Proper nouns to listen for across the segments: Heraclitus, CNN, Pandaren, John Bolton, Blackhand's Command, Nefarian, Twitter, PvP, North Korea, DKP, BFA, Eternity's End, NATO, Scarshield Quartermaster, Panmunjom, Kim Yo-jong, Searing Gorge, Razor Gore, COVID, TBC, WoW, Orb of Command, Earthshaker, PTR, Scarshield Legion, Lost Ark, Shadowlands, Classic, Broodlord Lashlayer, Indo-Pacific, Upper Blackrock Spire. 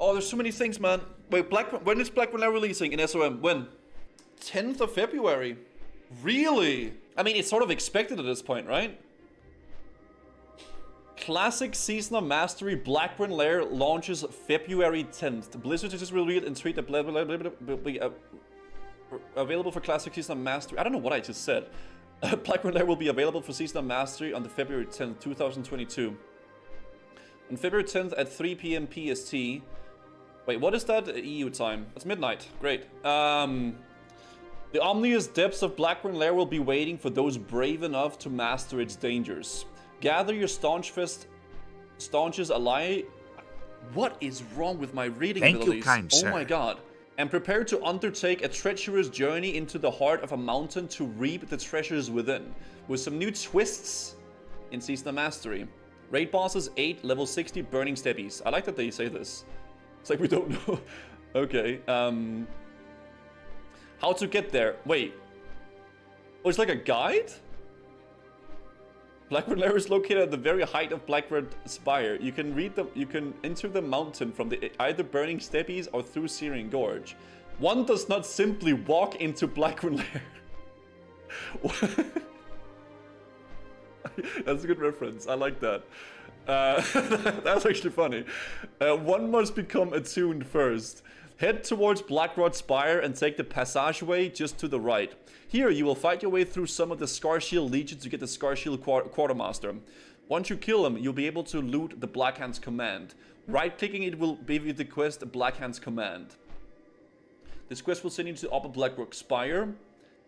Oh, there's so many things, man. Wait, when is Blackwing Lair releasing in SOM? When? 10th of February. Really? I mean, it's sort of expected at this point, right? Classic Season of Mastery Blackwing Lair launches February 10th. Blizzard has just revealed and tweeted that available for Classic Season of Mastery. I don't know what I just said. Blackwing Lair will be available for Season of Mastery on the February 10th, 2022. On February 10th at 3 PM PST. Wait, what is that? EU time. That's midnight. Great. The ominous depths of Blackwing Lair will be waiting for those brave enough to master its dangers. Gather your staunchest ally. What is wrong with my reading abilities? Oh my god. And prepare to undertake a treacherous journey into the heart of a mountain to reap the treasures within. With some new twists in Season of Mastery. Raid bosses 8, level 60, Burning Steppes. I like that they say this. It's like we don't know. Okay. How to get there. Wait. Oh, it's like a guide? Blackrock Lair is located at the very height of Blackrock Spire. You can enter the mountain from the either Burning Steppes or through Searing Gorge. One does not simply walk into Blackrock Lair. That's a good reference. I like that. That's actually funny. One must become attuned first. Head towards Blackrock Spire and take the passageway just to the right. Here, you will fight your way through some of the Scarshield Legion to get the Scarshield Quartermaster. Once you kill him, you'll be able to loot the Blackhand's Command. Right-clicking it will give you the quest, Blackhand's Command. This quest will send you to Upper Blackrock Spire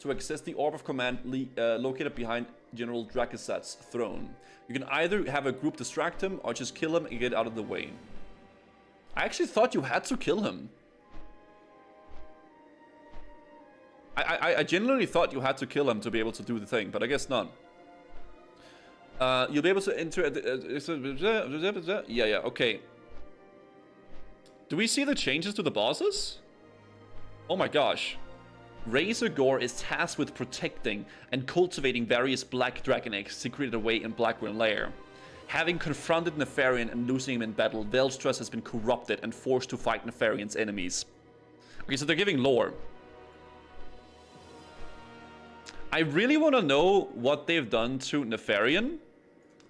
to access the Orb of Command located behind General Drakasat's throne. You can either have a group distract him or just kill him and get out of the way. I actually thought you had to kill him. I genuinely thought you had to kill him to be able to do the thing, but I guess not. You'll be able to enter... Yeah, okay. Do we see the changes to the bosses? Oh my gosh. Razor Gore is tasked with protecting and cultivating various black dragon eggs secreted away in Blackwing Lair. Having confronted Nefarian and losing him in battle, Vaelastrasz has been corrupted and forced to fight Nefarian's enemies. Okay, so they're giving lore. I really want to know what they've done to Nefarian,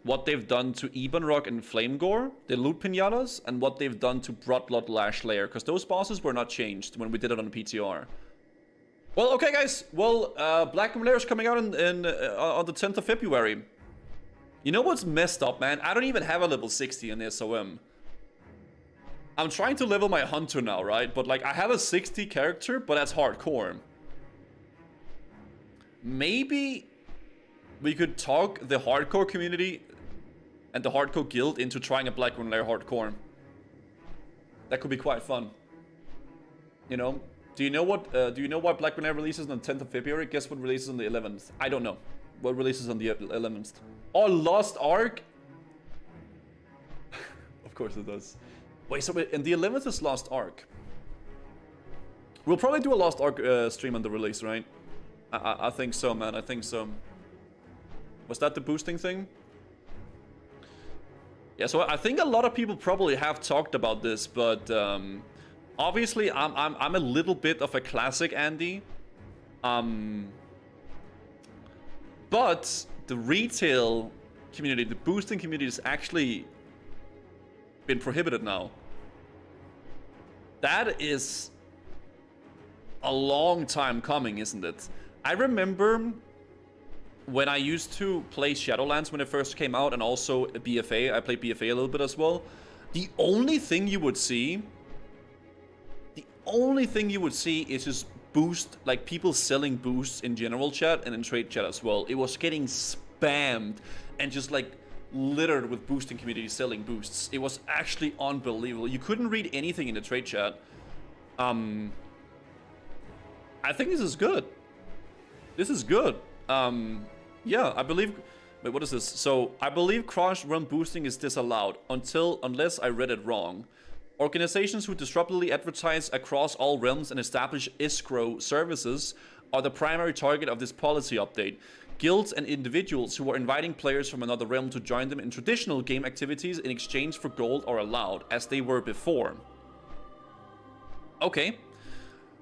what they've done to Ebonroc and Flamegor, the loot pinatas, and what they've done to Broodlord Lashlayer, because those bosses were not changed when we did it on PTR. Well, okay, guys. Well, Blackwing Lair is coming out on the 10th of February. You know what's messed up, man? I don't even have a level 60 in SOM. I'm trying to level my hunter now, right? But, like, I have a 60 character, but that's hardcore. Maybe we could talk the hardcore community and the hardcore guild into trying a Blackwing Lair hardcore. That could be quite fun. You know? Do you know what? Do you know why Blackwing Lair releases on the 10th of February? Guess what releases on the 11th? I don't know. What releases on the 11th? Oh, Lost Ark? Of course it does. Wait, so and the 11th is Lost Ark. We'll probably do a Lost Ark stream on the release, right? I think so, man. I think so. Was that the boosting thing? Yeah, so I think a lot of people probably have talked about this, but obviously I'm a little bit of a classic Andy. But the retail community, the boosting community has actually been prohibited now. That is a long time coming, isn't it? I remember when I used to play Shadowlands when it first came out, and also BFA. I played BFA a little bit as well. The only thing you would see, is just boost, like people selling boosts in general chat and in trade chat as well. It was getting spammed and just like littered with boosting communities selling boosts. It was actually unbelievable. You couldn't read anything in the trade chat. I think this is good. This is good. Yeah, I believe... Wait, what is this? So, I believe cross-run boosting is disallowed unless I read it wrong. Organizations who disruptively advertise across all realms and establish escrow services are the primary target of this policy update. Guilds and individuals who are inviting players from another realm to join them in traditional game activities in exchange for gold are allowed, as they were before. Okay.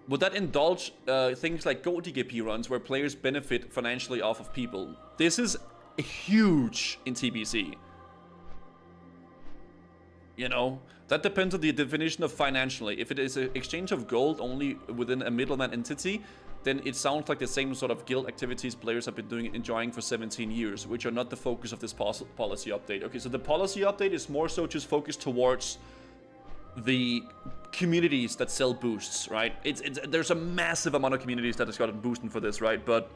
Would that indulge things like gold DKP runs where players benefit financially off of people? This is huge in TBC. You know, that depends on the definition of financially. If it is an exchange of gold only within a middleman entity, then it sounds like the same sort of guild activities players have been enjoying for 17 years, which are not the focus of this policy update. Okay, so the policy update is more so just focused towards the communities that sell boosts, right? There's a massive amount of communities that has gotten boosted for this, right? But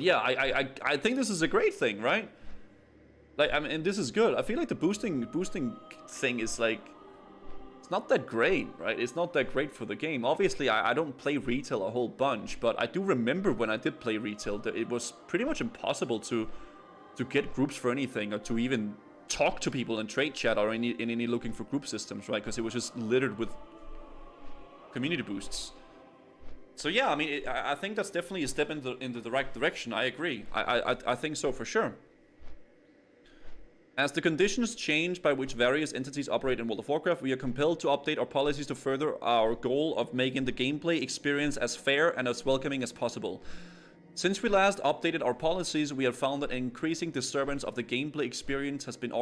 yeah, I think this is a great thing, right? Like, I mean, and this is good. I feel like the boosting thing is like, it's not that great, right? It's not that great for the game. Obviously, I don't play retail a whole bunch, but I do remember when I did play retail, that it was pretty much impossible to get groups for anything or to even talk to people in trade chat or in any looking for group systems, right? Because it was just littered with community boosts. So yeah, I mean, I think that's definitely a step into the right direction. I agree. I think so for sure. As the conditions change by which various entities operate in World of Warcraft, we are compelled to update our policies to further our goal of making the gameplay experience as fair and as welcoming as possible. Since we last updated our policies, we have found that an increasing disturbance of the gameplay experience has been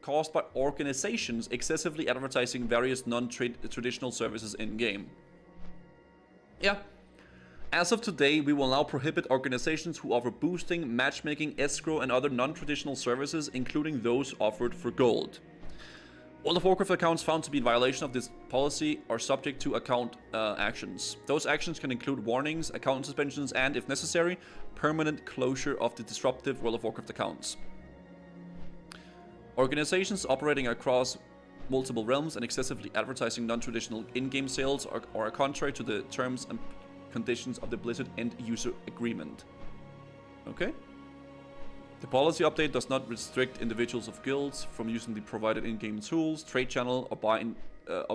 caused by organizations excessively advertising various non-traditional services in-game. Yeah. As of today, we will now prohibit organizations who offer boosting, matchmaking, escrow, and other non-traditional services, including those offered for gold. World of Warcraft accounts found to be in violation of this policy are subject to account actions. Those actions can include warnings, account suspensions, and, if necessary, permanent closure of the disruptive World of Warcraft accounts. Organizations operating across multiple realms and excessively advertising non-traditional in-game sales are contrary to the terms and conditions of the Blizzard End-User Agreement. Okay? The policy update does not restrict individuals of guilds from using the provided in-game tools, trade channel, or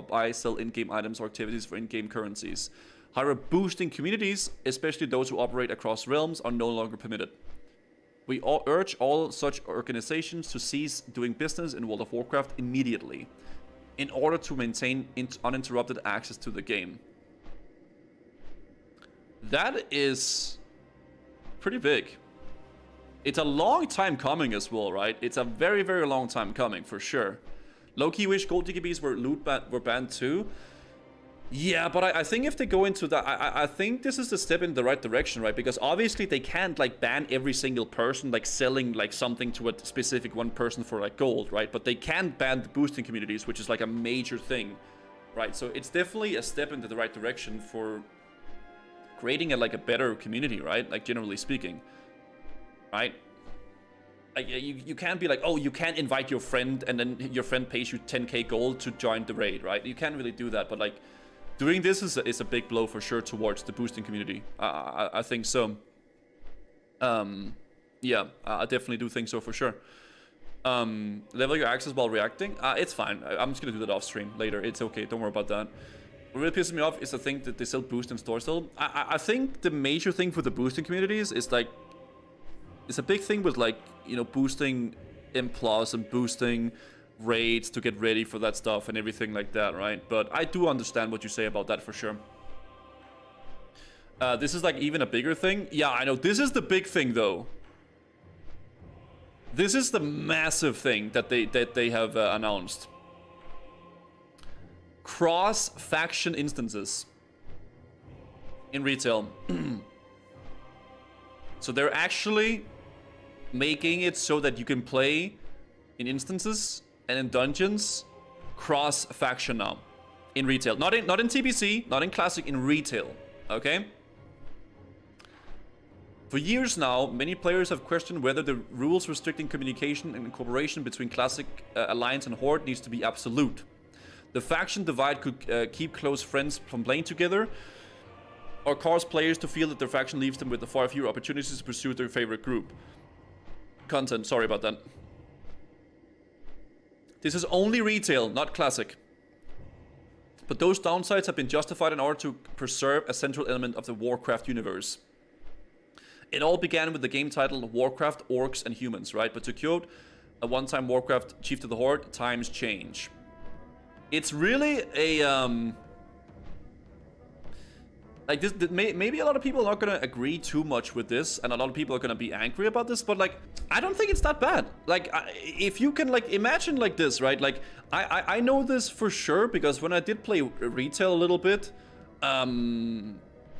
buy, sell in-game items or activities for in-game currencies. However, boosting communities, especially those who operate across realms, are no longer permitted. We urge all such organizations to cease doing business in World of Warcraft immediately, in order to maintain uninterrupted access to the game. That is pretty big. It's a long time coming as well, right? It's a very, very long time coming, for sure. Low-key wish gold DKBs were banned too. Yeah, but I think if they go into that, I think this is the step in the right direction, right? Because obviously they can't, like, ban every single person, like, selling, like, something to a specific one person for, like, gold, right? But they can ban the boosting communities, which is, like, a major thing, right? So it's definitely a step into the right direction for creating, like, a better community, right? Like, generally speaking. Right? Like, you can't be like, oh, you can't invite your friend and then your friend pays you 10k gold to join the raid, right? You can't really do that, but like, doing this is a big blow for sure towards the boosting community. I think so. Yeah, I definitely do think so for sure. Level your access while reacting? It's fine. I'm just gonna do that off stream later. It's okay, don't worry about that. What really pisses me off is the thing that they sell boost and store sell. I think the major thing for the boosting communities is like, it's a big thing with, like, you know, boosting implos and boosting raids to get ready for that stuff and everything like that, right? But I do understand what you say about that for sure. This is, like, even a bigger thing. Yeah, I know. This is the big thing, though. This is the massive thing that they have announced. Cross-faction instances in retail. So they're actually making it so that you can play in instances and in dungeons cross-faction now in retail. Not in TBC, not in Classic, in retail, okay? For years now, many players have questioned whether the rules restricting communication and cooperation between Classic, Alliance and Horde needs to be absolute. The faction divide could keep close friends from playing together, or cause players to feel that their faction leaves them with far fewer opportunities to pursue their favorite group. Content, sorry about that. This is only retail, not Classic. But those downsides have been justified in order to preserve a central element of the Warcraft universe. It all began with the game title Warcraft, Orcs and Humans, right? But to quote a one-time Warcraft Chief to the Horde, times change. It's really a like this. Maybe a lot of people are not gonna agree too much with this, and a lot of people are gonna be angry about this. But like, I don't think it's that bad. Like, if you can like imagine like this, right? Like, I know this for sure because when I did play retail a little bit, and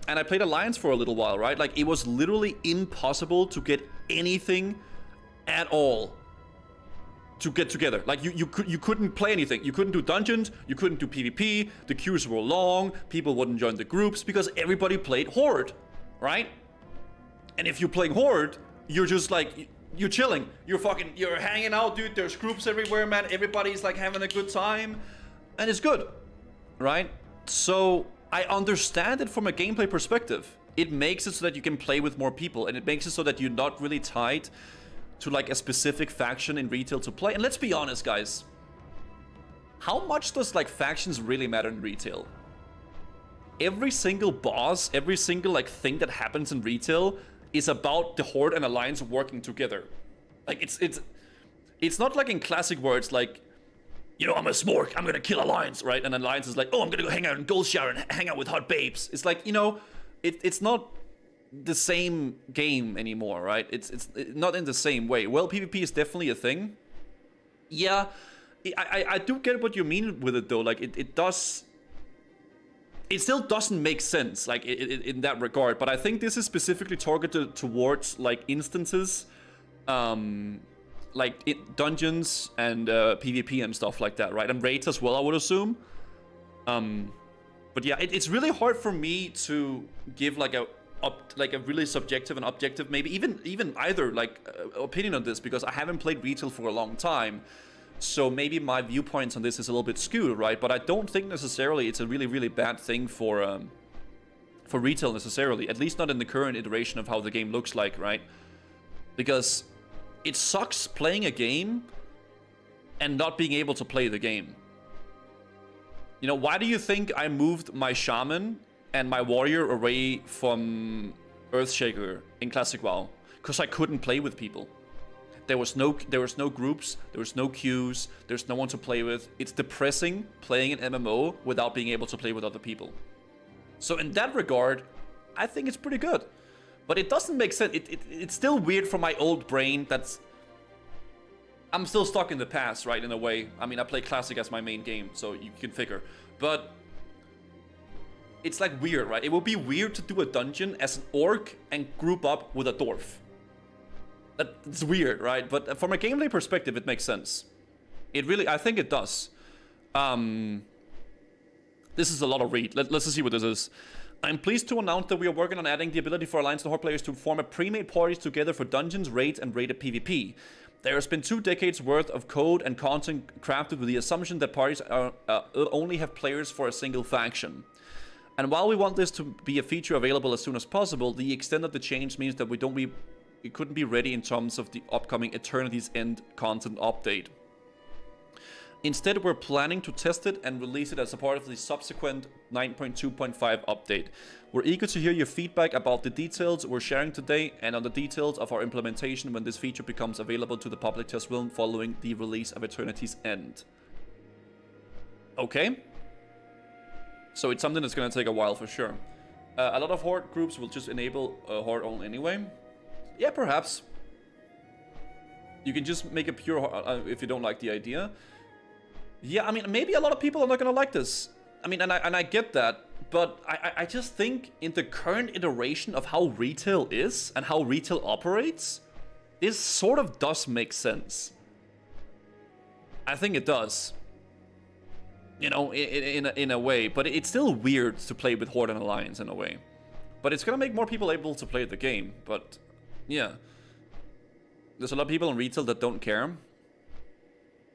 I played Alliance for a little while, right? Like, it was literally impossible to get anything at all to get together. Like, you couldn't play anything. You couldn't do dungeons, you couldn't do PvP, the queues were long, people wouldn't join the groups because everybody played Horde, right? And if you're playing Horde, you're just like, you're chilling. You're hanging out, dude. There's groups everywhere, man. Everybody's like having a good time and it's good, right? So I understand it from a gameplay perspective. It makes it so that you can play with more people, and it makes it so that you're not really tied to like a specific faction in retail to play. And let's be honest, guys, how much does like factions really matter in retail? Every single boss, every single like thing that happens in retail is about the Horde and Alliance working together. Like, it's not like in classic words like, you know, I'm a smork, I'm gonna kill Alliance, right? And Alliance is like, oh, I'm gonna go hang out in Goldshower and hang out with hot babes. It's like, you know, it's not the same game anymore, right? It's not in the same way. Well, PvP is definitely a thing. Yeah, I do get what you mean with it though. Like, it still doesn't make sense, like in that regard. But I think this is specifically targeted towards like instances, like dungeons and PvP and stuff like that, right? And raids as well, I would assume. But yeah, it's really hard for me to give like a really subjective and objective, maybe even either like opinion on this, because I haven't played retail for a long time, so maybe my viewpoints on this is a little bit skewed, right? But I don't think necessarily it's a really bad thing for retail necessarily, at least not in the current iteration of how the game looks like, right? Because it sucks playing a game and not being able to play the game. You know, why do you think I moved my shaman and my warrior away from Earthshaker in Classic WoW? Because I couldn't play with people. There was no groups, there was no queues, there's no one to play with. It's depressing playing an MMO without being able to play with other people. So in that regard, I think it's pretty good. But it doesn't make sense. It's still weird for my old brain. I'm still stuck in the past, right, in a way. I mean, I play Classic as my main game, so you can figure. But it's like weird, right? It would be weird to do a dungeon as an orc and group up with a dwarf. It's weird, right? But from a gameplay perspective, it makes sense. It really, I think it does. This is a lot of read. Let's just see what this is. I'm pleased to announce that we are working on adding the ability for Alliance and Horde players to form a pre-made parties together for dungeons, raids, and raided PvP. There has been 2 decades worth of code and content crafted with the assumption that parties are, only have players for a single faction. And while we want this to be a feature available as soon as possible, the extent of the change means that it couldn't be ready in terms of the upcoming Eternity's End content update. Instead, we're planning to test it and release it as a part of the subsequent 9.2.5 update. We're eager to hear your feedback about the details we're sharing today and on the details of our implementation when this feature becomes available to the public test realm following the release of Eternity's End. Okay. So it's something that's going to take a while for sure. A lot of Horde groups will just enable Horde only anyway. Yeah, perhaps. You can just make a pure Horde if you don't like the idea. Yeah, I mean, maybe a lot of people are not going to like this. I mean, and I get that. But I just think in the current iteration of how retail is and how retail operates, this sort of does make sense. I think it does. You know, in a way, but it's still weird to play with Horde and Alliance in a way. But it's gonna make more people able to play the game, but yeah. There's a lot of people in retail that don't care.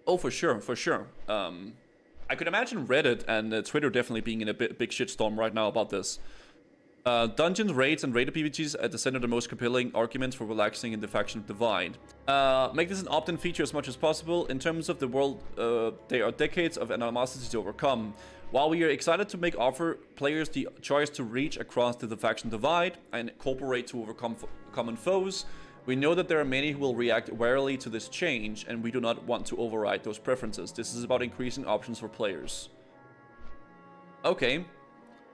Oh, for sure, for sure. I could imagine Reddit and Twitter definitely being in a big shitstorm right now about this. Dungeons, raids, and raided PvPs at the center of the most compelling arguments for relaxing in the faction divide. Make this an opt-in feature as much as possible. In terms of the world, there are decades of animosity to overcome. While we are excited to offer players the choice to reach across to the faction divide and cooperate to overcome common foes, We know that there are many who will react warily to this change, and we do not want to override those preferences. This is about increasing options for players. Okay.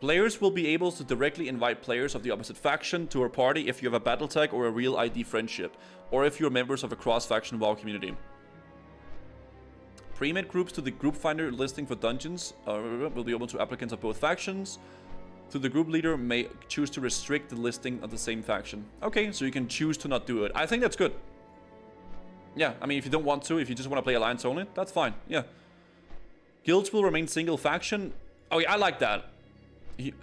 Players will be able to directly invite players of the opposite faction to a party if you have a battle tag or a real ID friendship, or if you are members of a cross-faction WoW community. Pre-made groups to the group finder listing for dungeons will be open to applicants of both factions. So the group leader may choose to restrict the listing of the same faction. Okay, so you can choose to not do it. I think that's good. Yeah, I mean, if you don't want to, if you just want to play Alliance only, that's fine. Yeah. Guilds will remain single faction. Oh yeah, I like that.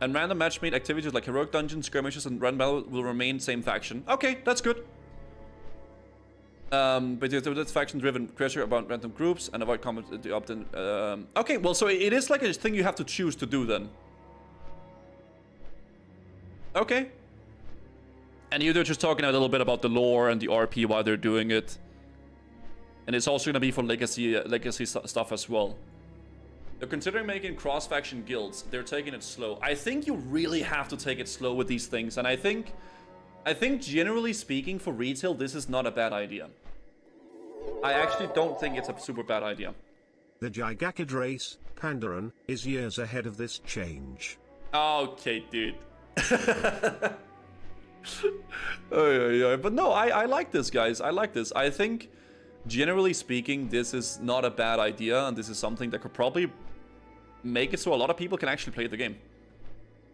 And random matchmade activities like heroic dungeons, skirmishes, and random battle will remain same faction. Okay, that's good. But that's faction-driven pressure about random groups and avoid combat the opt-in. Okay, well, so it is like a thing you have to choose to do then. Okay. And here they're just talking a little bit about the lore and the RP, why they're doing it. And it's also going to be for legacy stuff as well. They're considering making cross-faction guilds. They're taking it slow. I think you really have to take it slow with these things. And I think generally speaking for retail, this is not a bad idea. I actually don't think it's a super bad idea. The Gigacid race, Pandaren, is years ahead of this change. Okay, dude. But no, I like this, guys. I like this. I think, generally speaking, this is not a bad idea, and this is something that could probably make it so a lot of people can actually play the game.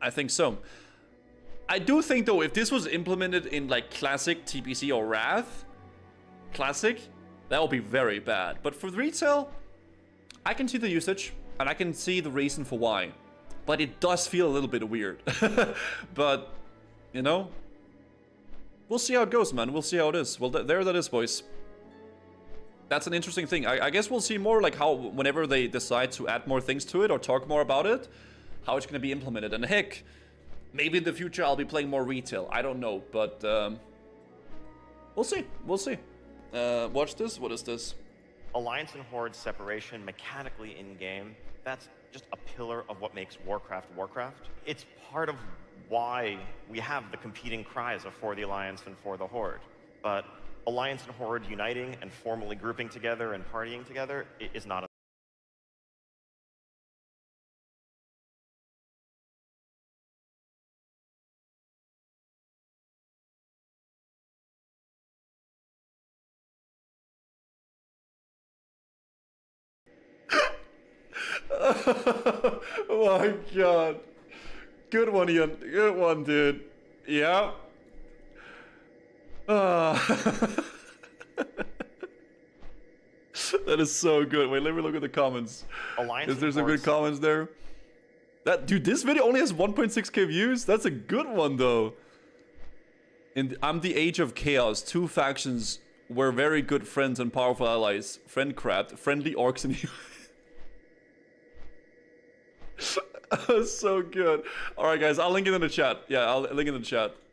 I think so. I do think, though, if this was implemented in, like, classic TBC or Wrath, classic, that would be very bad. But for retail, I can see the usage, and I can see the reason for why. But it does feel a little bit weird. But, you know, we'll see how it goes, man. We'll see how it is. Well, there that is, boys. That's an interesting thing. I guess we'll see more, like, how whenever they decide to add more things to it or talk more about it, how it's going to be implemented. And heck, maybe in the future I'll be playing more retail. I don't know, but we'll see. We'll see. Watch this. What is this? Alliance and Horde separation mechanically in-game. That's just a pillar of what makes Warcraft Warcraft. It's part of why we have the competing cries of for the Alliance and for the Horde. But Alliance and Horde uniting and formally grouping together and partying together is not a... Oh my god. Good one, Ian. Good one, dude. Yeah. That is so good. Wait, let me look at the comments. Is there some good comments there? That dude, this video only has 1.6k views. That's a good one, though. And I'm the age of chaos. Two factions were very good friends and powerful allies. Friendcraft, friendly orcs and humans. So good. All right, guys, I'll link it in the chat. Yeah, I'll link it in the chat.